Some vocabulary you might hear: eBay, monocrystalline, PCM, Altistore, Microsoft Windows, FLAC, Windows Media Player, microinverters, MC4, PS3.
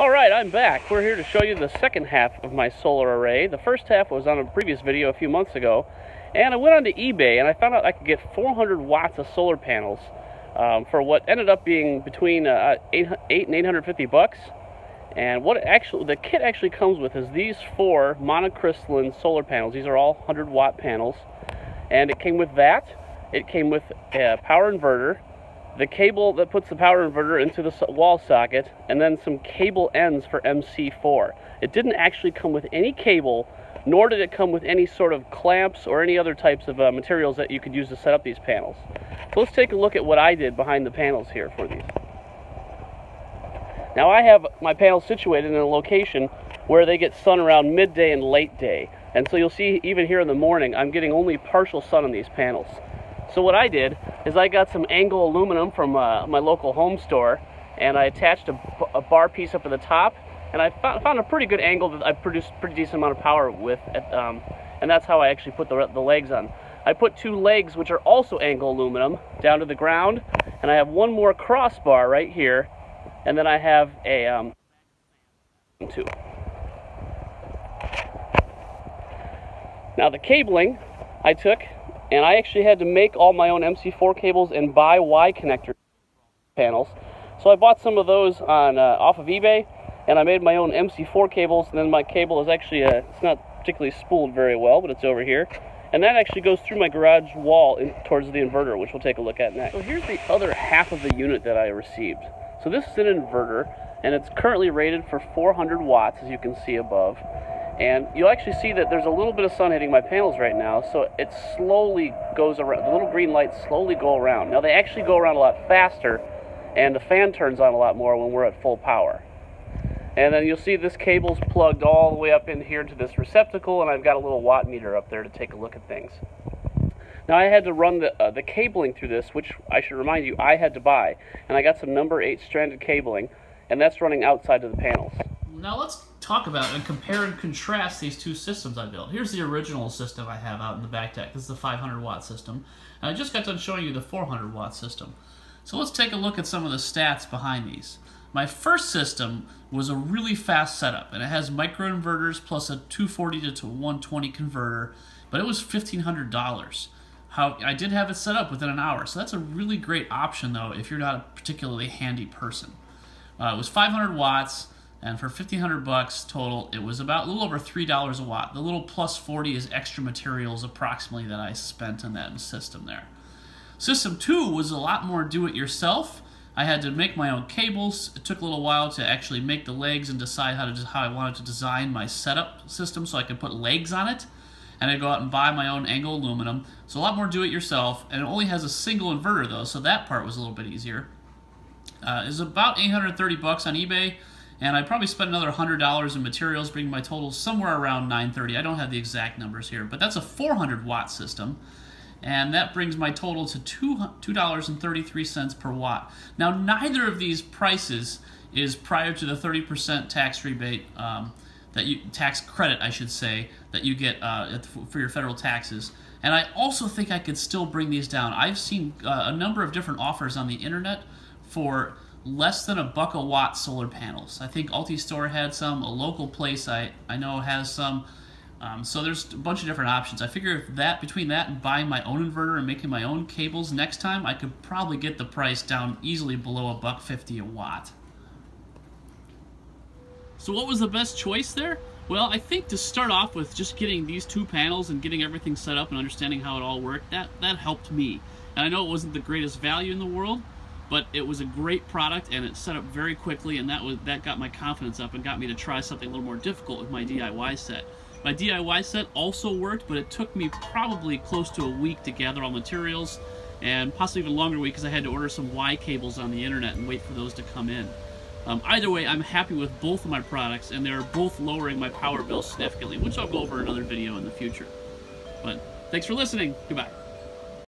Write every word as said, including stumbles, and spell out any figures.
Alright, I'm back. We're here to show you the second half of my solar array. The first half was on a previous video a few months ago, and I went onto eBay and I found out I could get four hundred watts of solar panels um, for what ended up being between uh, eight and eight fifty bucks. And what actually the kit actually comes with is these four monocrystalline solar panels. These are all one hundred watt panels, and it came with that. It came with a power inverter, the cable that puts the power inverter into the wall socket, and then some cable ends for M C four. It didn't actually come with any cable, nor did it come with any sort of clamps or any other types of uh, materials that you could use to set up these panels. So let's take a look at what I did behind the panels here for these. Now I have my panels situated in a location where they get sun around midday and late day. And so you'll see even here in the morning, I'm getting only partial sun on these panels. So what I did is I got some angle aluminum from uh, my local home store, and I attached a, a bar piece up at the top, and I found, found a pretty good angle that I produced a pretty decent amount of power with, at, um, and that's how I actually put the, the legs on. I put two legs, which are also angle aluminum, down to the ground, and I have one more crossbar right here, and then I have a um, two. Now the cabling I took, and I actually had to make all my own M C four cables and buy Y connector panels. So I bought some of those on uh, off of eBay, and I made my own M C four cables. And then my cable is actually uh, it's not particularly spooled very well, but it's over here, and that actually goes through my garage wall in, towards the inverter, which we'll take a look at next. So here's the other half of the unit that I received. So this is an inverter, and it's currently rated for four hundred watts, as you can see above. And you'll actually see that there's a little bit of sun hitting my panels right now, so it slowly goes around. The little green lights slowly go around. Now they actually go around a lot faster, and the fan turns on a lot more when we're at full power. And then you'll see this cable's plugged all the way up in here to this receptacle, and I've got a little watt meter up there to take a look at things. Now I had to run the, uh, the cabling through this, which I should remind you I had to buy, and I got some number eight stranded cabling, and that's running outside of the panels. Now let's talk about and compare and contrast these two systems I built. Here's the original system I have out in the back deck. This is the five hundred watt system. And I just got done showing you the four hundred watt system. So let's take a look at some of the stats behind these. My first system was a really fast setup, and it has microinverters plus a two forty to one twenty converter, but it was fifteen hundred dollars. How I did have it set up within an hour, so that's a really great option though if you're not a particularly handy person. Uh, it was five hundred watts. And for fifteen hundred bucks total, it was about a little over three dollars a watt. The little plus forty is extra materials approximately that I spent on that system there. System two was a lot more do-it-yourself. I had to make my own cables. It took a little while to actually make the legs and decide how, to, how I wanted to design my setup system so I could put legs on it. And I'd go out and buy my own angle aluminum. So a lot more do-it-yourself, and it only has a single inverter though, so that part was a little bit easier. Uh, it was about eight hundred thirty bucks on eBay. And I probably spent another one hundred dollars in materials, bringing my total somewhere around nine hundred thirty dollars. I don't have the exact numbers here, but that's a four hundred watt system. And that brings my total to two dollars and thirty-three cents per watt. Now, neither of these prices is prior to the thirty percent tax rebate, um, that you, tax credit, I should say, that you get uh, for your federal taxes. And I also think I could still bring these down. I've seen uh, a number of different offers on the internet for less than a buck a watt solar panels. I think Altistore had some, a local place I, I know has some, um, so there's a bunch of different options. I figure if that between that and buying my own inverter and making my own cables next time, I could probably get the price down easily below a buck fifty a watt. So what was the best choice there? Well, I think to start off with just getting these two panels and getting everything set up and understanding how it all worked, that, that helped me. And I know it wasn't the greatest value in the world, but it was a great product, and it set up very quickly, and that was that got my confidence up and got me to try something a little more difficult with my D I Y set. My D I Y set also worked, but it took me probably close to a week to gather all materials, and possibly even longer week because I had to order some Y cables on the internet and wait for those to come in. Um, either way, I'm happy with both of my products, and they're both lowering my power bill significantly, which I'll go over in another video in the future. But thanks for listening. Goodbye.